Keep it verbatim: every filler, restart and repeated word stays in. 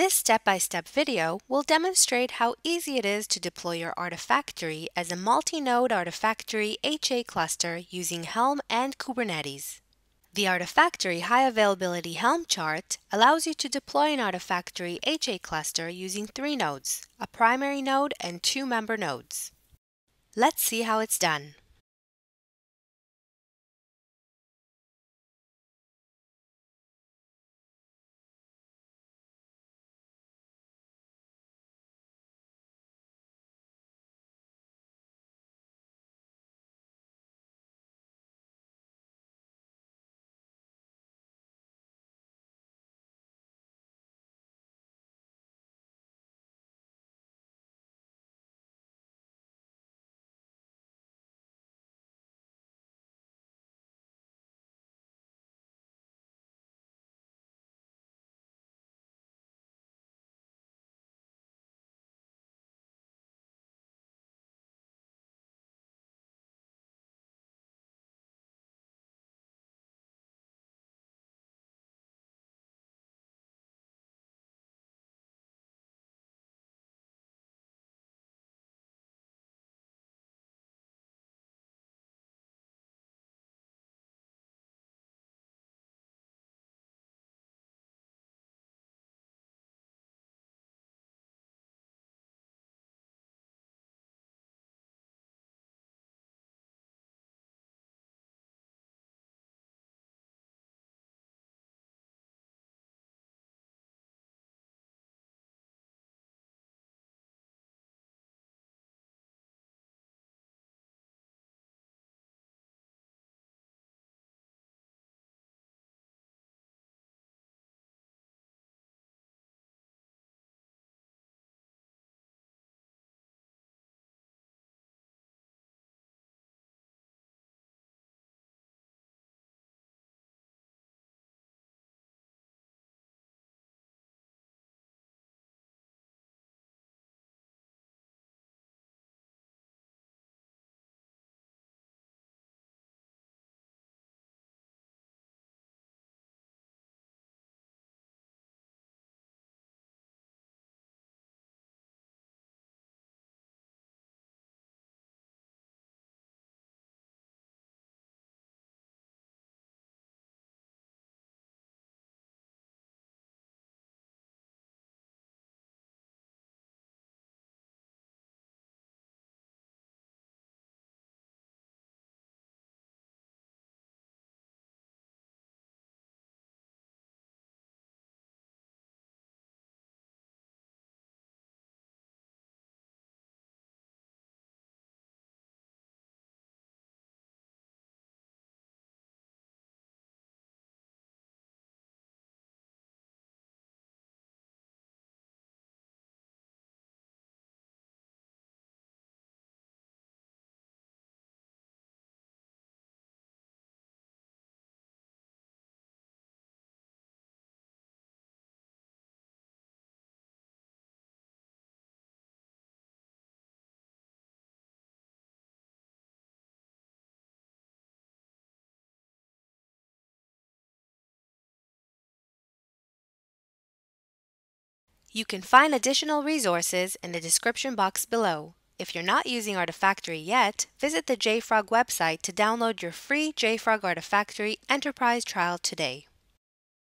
This step-by-step video will demonstrate how easy it is to deploy your Artifactory as a multi-node Artifactory H A cluster using Helm and Kubernetes. The Artifactory High Availability Helm chart allows you to deploy an Artifactory H A cluster using three nodes, a primary node and two member nodes. Let's see how it's done. You can find additional resources in the description box below. If you're not using Artifactory yet, visit the JFrog website to download your free JFrog Artifactory Enterprise trial today.